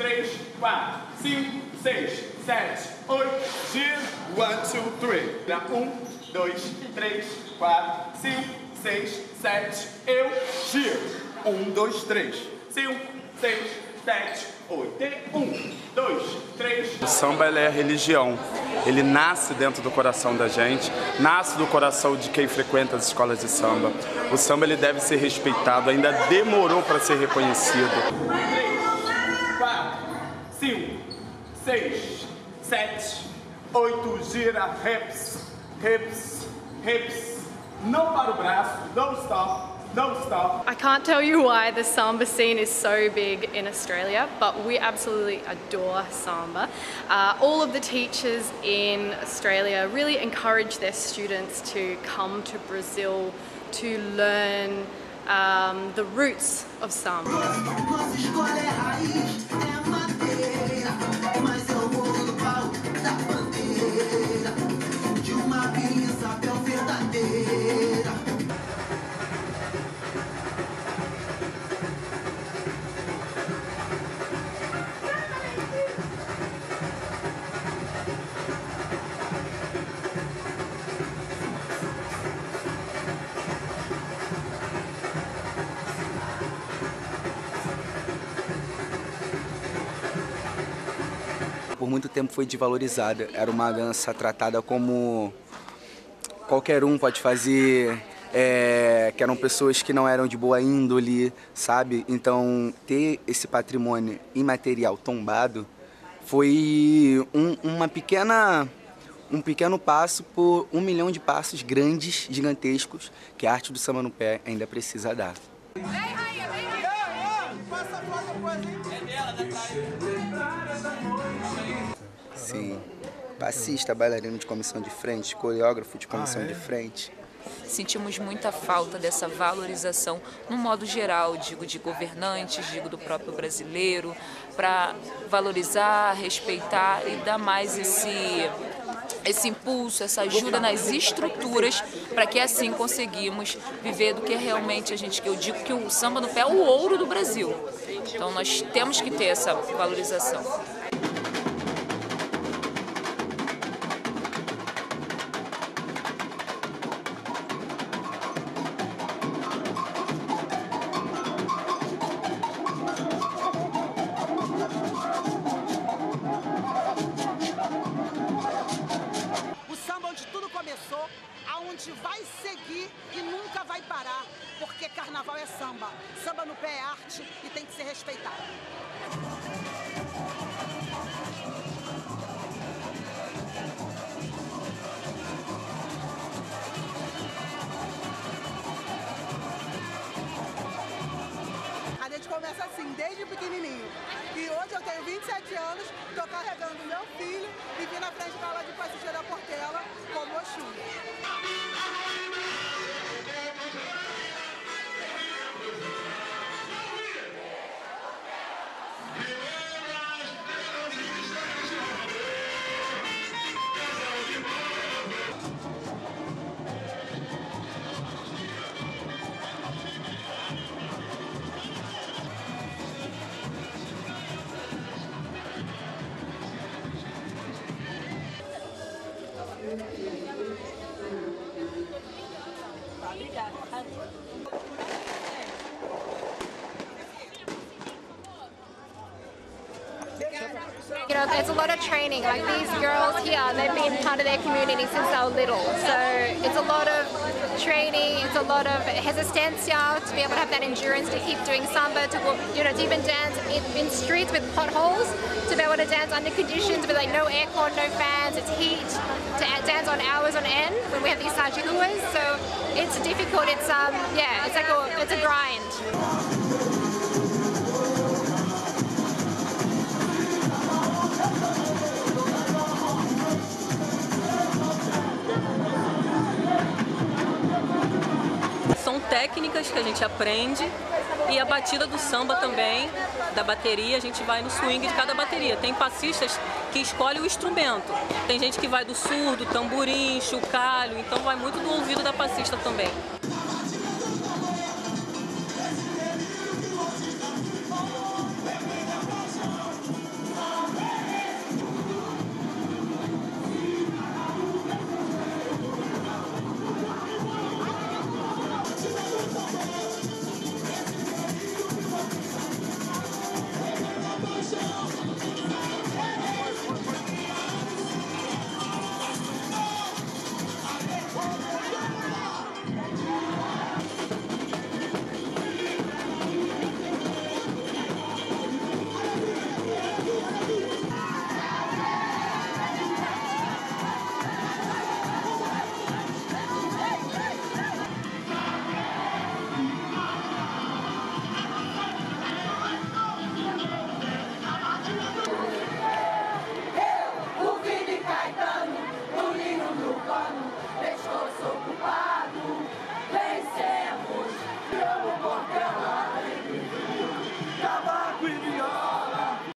3, 4, 5, 6, 7, 8, gira. 1, 2, 3. 1, 2, 3, 4, 5, 6, 7, eu giro. 1, 2, 3, 5, 6, 7, 8, 1, 2, 3. O samba é religião. Ele nasce dentro do coração da gente, nasce do coração de quem frequenta as escolas de samba. O samba ele deve ser respeitado, ainda demorou para ser reconhecido. 3, 4, 5, 6, 7, 8, gira, reps, reps, reps. Não para o braço, não stop. No, stop. I can't tell you why the samba scene is so big in Australia, but we absolutely adore samba. All of the teachers in Australia really encourage their students to come to Brazil to learn the roots of samba. Por muito tempo foi desvalorizada, era uma dança tratada como qualquer um pode fazer, que eram pessoas que não eram de boa índole, sabe? Então ter esse patrimônio imaterial tombado foi um pequeno passo por 1 milhão de passos grandes, gigantescos, que a arte do samba no pé ainda precisa dar. Sim, passista, bailarino de comissão de frente, coreógrafo de comissão de frente. Sentimos muita falta dessa valorização, no modo geral, digo, de governantes, digo, do próprio brasileiro, para valorizar, respeitar e dar mais esse impulso, essa ajuda nas estruturas, para que assim conseguimos viver do que realmente a gente, que eu digo que o samba no pé é o ouro do Brasil. Então nós temos que ter essa valorização. Aonde vai seguir e nunca vai parar, porque carnaval é samba. Samba no pé é arte e tem que ser respeitado. Começa assim, desde pequenininho. E hoje eu tenho 27 anos, estou carregando meu filho e vim na frente da aula de passeio da Portela como You know, there's a lot of training, like these girls here, they've been part of their community since they were little, so it's a lot of training, it's a lot of resistencia to be able to have that endurance to keep doing samba, to, you know, to even dance in streets with potholes, to be able to dance under conditions with like no aircon, no fans, it's heat, to dance on hours on end when we have these sajiluas, so it's difficult, it's yeah, it's like it's a grind. Técnicas que a gente aprende e a batida do samba também, da bateria, a gente vai no swing de cada bateria. Tem passistas que escolhem o instrumento, tem gente que vai do surdo, tamborim, chocalho, então vai muito do ouvido da passista também.